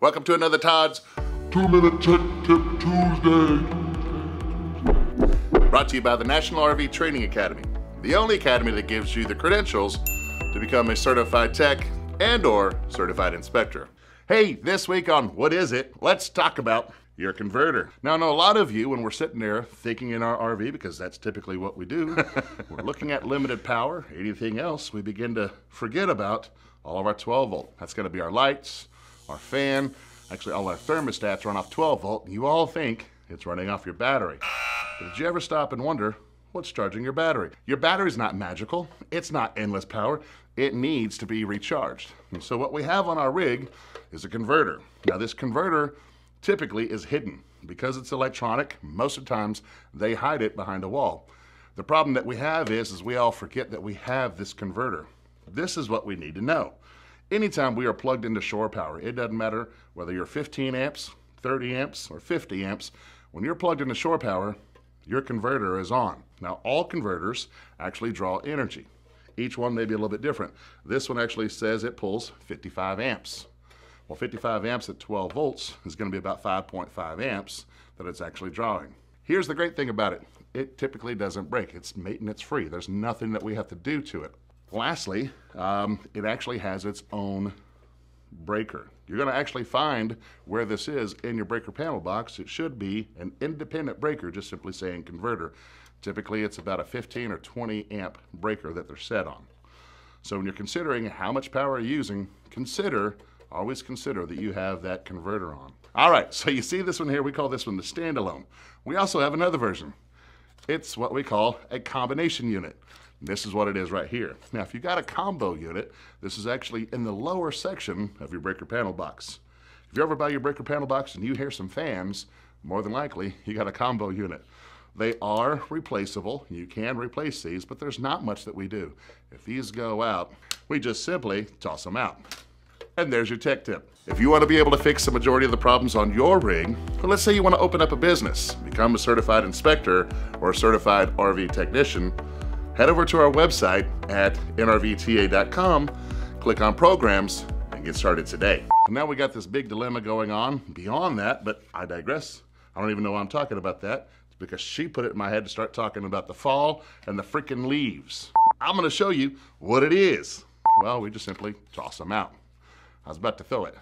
Welcome to another Todd's 2-Minute Tech Tip Tuesday. Brought to you by the National RV Training Academy, the only academy that gives you the credentials to become a certified tech and or certified inspector. Hey, this week on What Is It, let's talk about your converter. Now, I know a lot of you, when we're sitting there thinking in our RV, because that's typically what we do, we're looking at limited power. Anything else, we begin to forget about all of our 12 volt. That's gonna be our lights, our fan, actually all our thermostats run off 12 volt, and you all think it's running off your battery. But did you ever stop and wonder what's charging your battery? Your battery's not magical. It's not endless power. It needs to be recharged. And so what we have on our rig is a converter. Now, this converter typically is hidden. Because it's electronic, most of the times they hide it behind a wall. The problem that we have is we all forget that we have this converter. This is what we need to know. Anytime we are plugged into shore power, it doesn't matter whether you're 15 amps, 30 amps, or 50 amps, when you're plugged into shore power, your converter is on. Now, all converters actually draw energy. Each one may be a little bit different. This one actually says it pulls 55 amps. Well, 55 amps at 12 volts is going to be about 5.5 amps that it's actually drawing. Here's the great thing about it. It typically doesn't break. It's maintenance free. There's nothing that we have to do to it. Lastly, it actually has its own breaker. You're going to actually find where this is in your breaker panel box. It should be an independent breaker, just simply saying converter. Typically, it's about a 15 or 20 amp breaker that they're set on. So when you're considering how much power you're using, always consider that you have that converter on. All right, so you see this one here, we call this one the standalone. We also have another version. It's what we call a combination unit. This is what it is right here. Now, if you've got a combo unit, this is actually in the lower section of your breaker panel box. If you ever buy your breaker panel box and you hear some fans, more than likely you got a combo unit. They are replaceable. You can replace these, but there's not much that we do. If these go out, we just simply toss them out. And there's your tech tip. If you want to be able to fix the majority of the problems on your rig, but let's say you want to open up a business, become a certified inspector or a certified RV technician, head over to our website at nrvta.com, click on programs, and get started today. And now we got this big dilemma going on beyond that, but I digress. I don't even know why I'm talking about that. It's because she put it in my head to start talking about the fall and the freaking leaves. I'm going to show you what it is. Well, we just simply toss them out. I was about to throw it.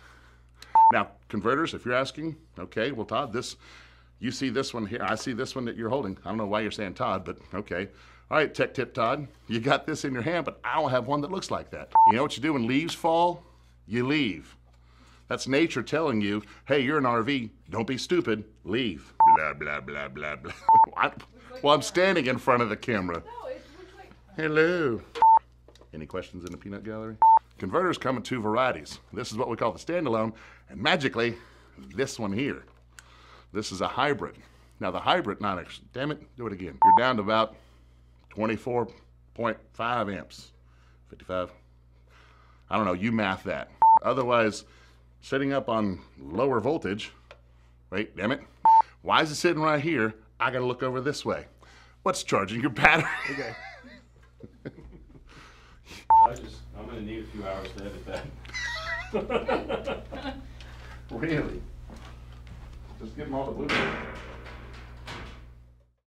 Now, converters, if you're asking, okay, well, Todd, you see this one here. I see this one that you're holding. I don't know why you're saying Todd, but okay. All right, tech tip, Todd. You got this in your hand, but I don't have one that looks like that. You know what you do when leaves fall? You leave. That's nature telling you, hey, you're an RV. Don't be stupid. Leave. Blah, blah, blah, blah, blah. What? Well, I'm standing in front of the camera. No, it looks like... Hello. Any questions in the peanut gallery? Converters come in two varieties. This is what we call the standalone, and magically, this one here. This is a hybrid. Now the hybrid, damn it, do it again. You're down to about 24.5 amps, 55. I don't know, you math that. Otherwise, sitting up on lower voltage, wait, damn it. Why is it sitting right here? I gotta look over this way. What's charging your battery? Okay. I'm going to need a few hours to edit that. Really? Just give them all the blueprint.